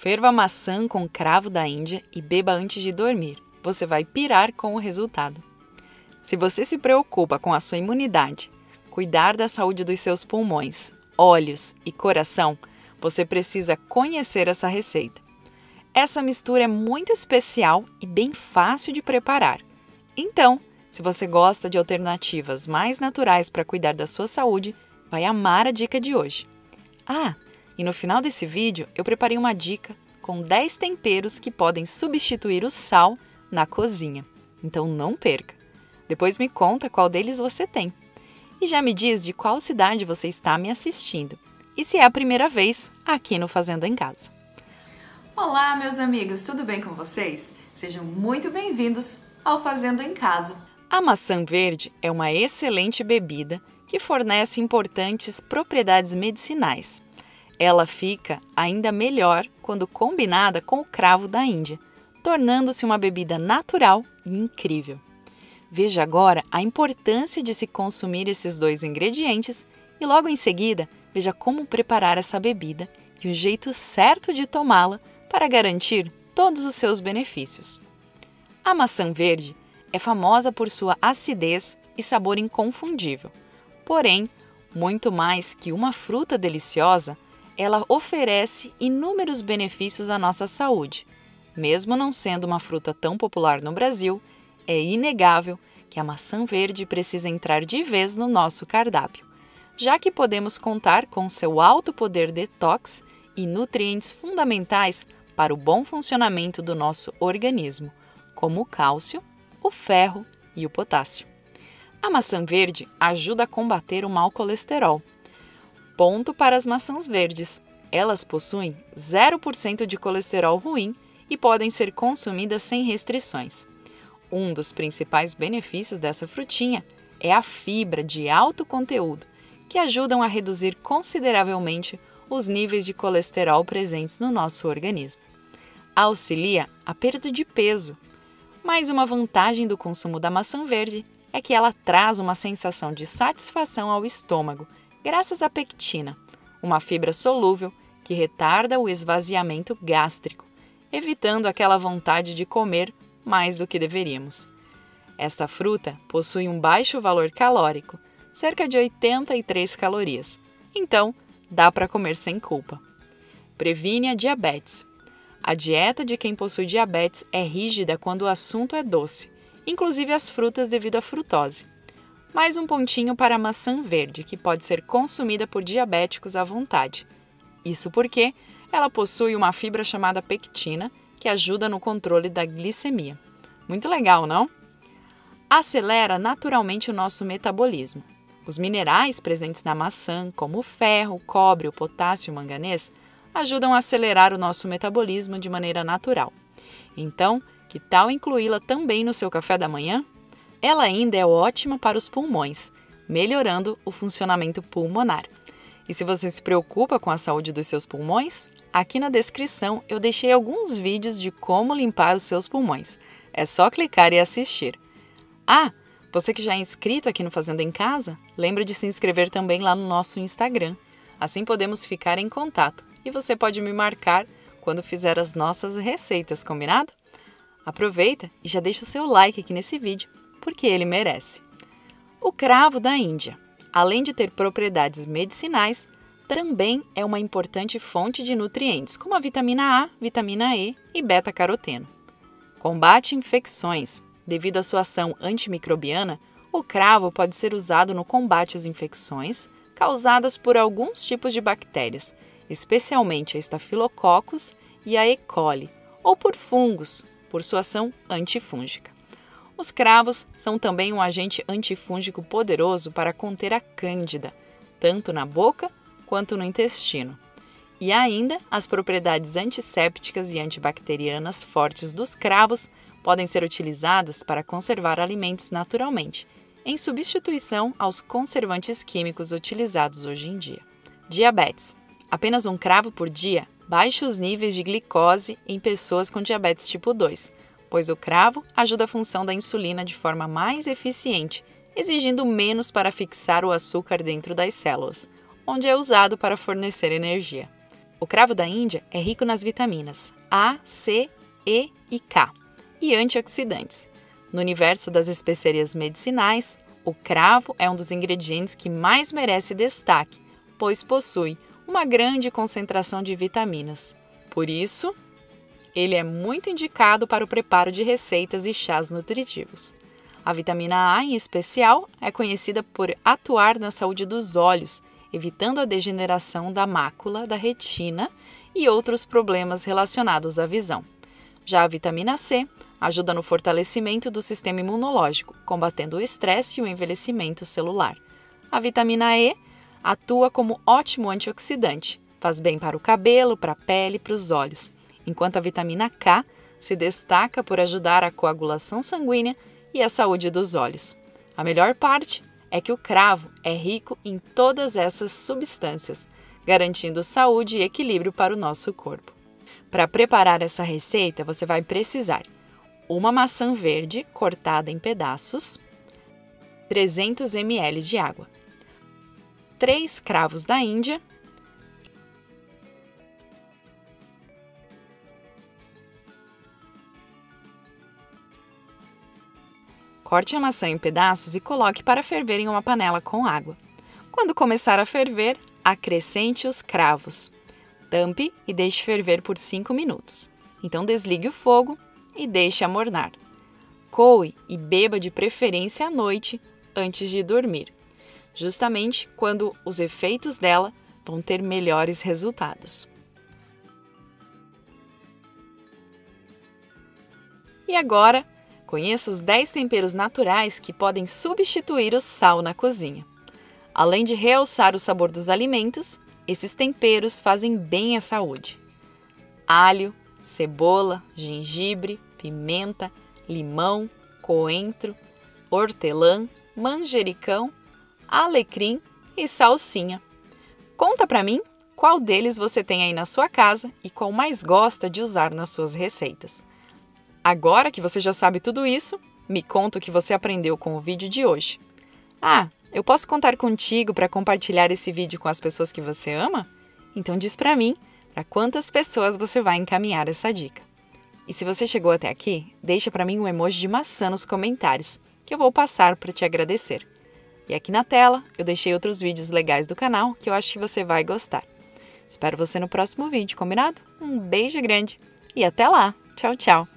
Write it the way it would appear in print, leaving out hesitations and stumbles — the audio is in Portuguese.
Ferva maçã com cravo da Índia e beba antes de dormir. Você vai pirar com o resultado. Se você se preocupa com a sua imunidade, cuidar da saúde dos seus pulmões, olhos e coração, você precisa conhecer essa receita. Essa mistura é muito especial e bem fácil de preparar. Então, se você gosta de alternativas mais naturais para cuidar da sua saúde, vai amar a dica de hoje. Ah, e no final desse vídeo eu preparei uma dica com 10 temperos que podem substituir o sal na cozinha. Então não perca! Depois me conta qual deles você tem. E já me diz de qual cidade você está me assistindo. E se é a primeira vez aqui no Fazendo em Casa. Olá, meus amigos, tudo bem com vocês? Sejam muito bem-vindos ao Fazendo em Casa. A maçã verde é uma excelente bebida que fornece importantes propriedades medicinais. Ela fica ainda melhor quando combinada com o cravo da Índia, tornando-se uma bebida natural e incrível. Veja agora a importância de se consumir esses dois ingredientes e logo em seguida veja como preparar essa bebida e o jeito certo de tomá-la para garantir todos os seus benefícios. A maçã verde é famosa por sua acidez e sabor inconfundível. Porém, muito mais que uma fruta deliciosa, ela oferece inúmeros benefícios à nossa saúde. Mesmo não sendo uma fruta tão popular no Brasil, é inegável que a maçã verde precisa entrar de vez no nosso cardápio, já que podemos contar com seu alto poder detox e nutrientes fundamentais para o bom funcionamento do nosso organismo, como o cálcio, o ferro e o potássio. A maçã verde ajuda a combater o mau colesterol. Ponto para as maçãs verdes. Elas possuem 0% de colesterol ruim e podem ser consumidas sem restrições. Um dos principais benefícios dessa frutinha é a fibra de alto conteúdo, que ajudam a reduzir consideravelmente os níveis de colesterol presentes no nosso organismo. Auxilia a perda de peso. Mais uma vantagem do consumo da maçã verde é que ela traz uma sensação de satisfação ao estômago, graças à pectina, uma fibra solúvel que retarda o esvaziamento gástrico, evitando aquela vontade de comer mais do que deveríamos. Esta fruta possui um baixo valor calórico, cerca de 83 calorias, então dá para comer sem culpa. Previne a diabetes. A dieta de quem possui diabetes é rígida quando o assunto é doce, inclusive as frutas devido à frutose. Mais um pontinho para a maçã verde, que pode ser consumida por diabéticos à vontade. Isso porque ela possui uma fibra chamada pectina, que ajuda no controle da glicemia. Muito legal, não? Acelera naturalmente o nosso metabolismo. Os minerais presentes na maçã, como o ferro, o cobre, o potássio e o manganês, ajudam a acelerar o nosso metabolismo de maneira natural. Então, que tal incluí-la também no seu café da manhã? Ela ainda é ótima para os pulmões, melhorando o funcionamento pulmonar. E se você se preocupa com a saúde dos seus pulmões, aqui na descrição eu deixei alguns vídeos de como limpar os seus pulmões. É só clicar e assistir. Ah, você que já é inscrito aqui no Fazendo em Casa, lembra de se inscrever também lá no nosso Instagram. Assim podemos ficar em contato e você pode me marcar quando fizer as nossas receitas, combinado? Aproveita e já deixa o seu like aqui nesse vídeo, porque ele merece. O cravo da Índia, além de ter propriedades medicinais, também é uma importante fonte de nutrientes, como a vitamina A, vitamina E e beta-caroteno. Combate infecções. Devido à sua ação antimicrobiana, o cravo pode ser usado no combate às infecções causadas por alguns tipos de bactérias, especialmente a estafilococos e a E. coli, ou por fungos, por sua ação antifúngica. Os cravos são também um agente antifúngico poderoso para conter a cândida, tanto na boca quanto no intestino. E ainda, as propriedades antissépticas e antibacterianas fortes dos cravos podem ser utilizadas para conservar alimentos naturalmente, em substituição aos conservantes químicos utilizados hoje em dia. Diabetes. Apenas um cravo por dia baixa os níveis de glicose em pessoas com diabetes tipo 2, pois o cravo ajuda a função da insulina de forma mais eficiente, exigindo menos para fixar o açúcar dentro das células, onde é usado para fornecer energia. O cravo da Índia é rico nas vitaminas A, C, E e K e antioxidantes. No universo das especiarias medicinais, o cravo é um dos ingredientes que mais merece destaque, pois possui uma grande concentração de vitaminas. Por isso, ele é muito indicado para o preparo de receitas e chás nutritivos. A vitamina A, em especial, é conhecida por atuar na saúde dos olhos, evitando a degeneração da mácula, da retina e outros problemas relacionados à visão. Já a vitamina C ajuda no fortalecimento do sistema imunológico, combatendo o estresse e o envelhecimento celular. A vitamina E atua como ótimo antioxidante, faz bem para o cabelo, para a pele e para os olhos, enquanto a vitamina K se destaca por ajudar a coagulação sanguínea e a saúde dos olhos. A melhor parte é que o cravo é rico em todas essas substâncias, garantindo saúde e equilíbrio para o nosso corpo. Para preparar essa receita, você vai precisar: uma maçã verde cortada em pedaços, 300 ml de água, 3 cravos da Índia . Corte a maçã em pedaços e coloque para ferver em uma panela com água. Quando começar a ferver, acrescente os cravos. Tampe e deixe ferver por 5 minutos. Então desligue o fogo e deixe amornar. Coe e beba de preferência à noite, antes de dormir, justamente quando os efeitos dela vão ter melhores resultados. E agora, conheça os 10 temperos naturais que podem substituir o sal na cozinha. Além de realçar o sabor dos alimentos, esses temperos fazem bem à saúde. Alho, cebola, gengibre, pimenta, limão, coentro, hortelã, manjericão, alecrim e salsinha. Conta pra mim qual deles você tem aí na sua casa e qual mais gosta de usar nas suas receitas. Agora que você já sabe tudo isso, me conta o que você aprendeu com o vídeo de hoje. Ah, eu posso contar contigo para compartilhar esse vídeo com as pessoas que você ama? Então diz para mim para quantas pessoas você vai encaminhar essa dica. E se você chegou até aqui, deixa para mim um emoji de maçã nos comentários, que eu vou passar para te agradecer. E aqui na tela eu deixei outros vídeos legais do canal que eu acho que você vai gostar. Espero você no próximo vídeo, combinado? Um beijo grande e até lá! Tchau, tchau!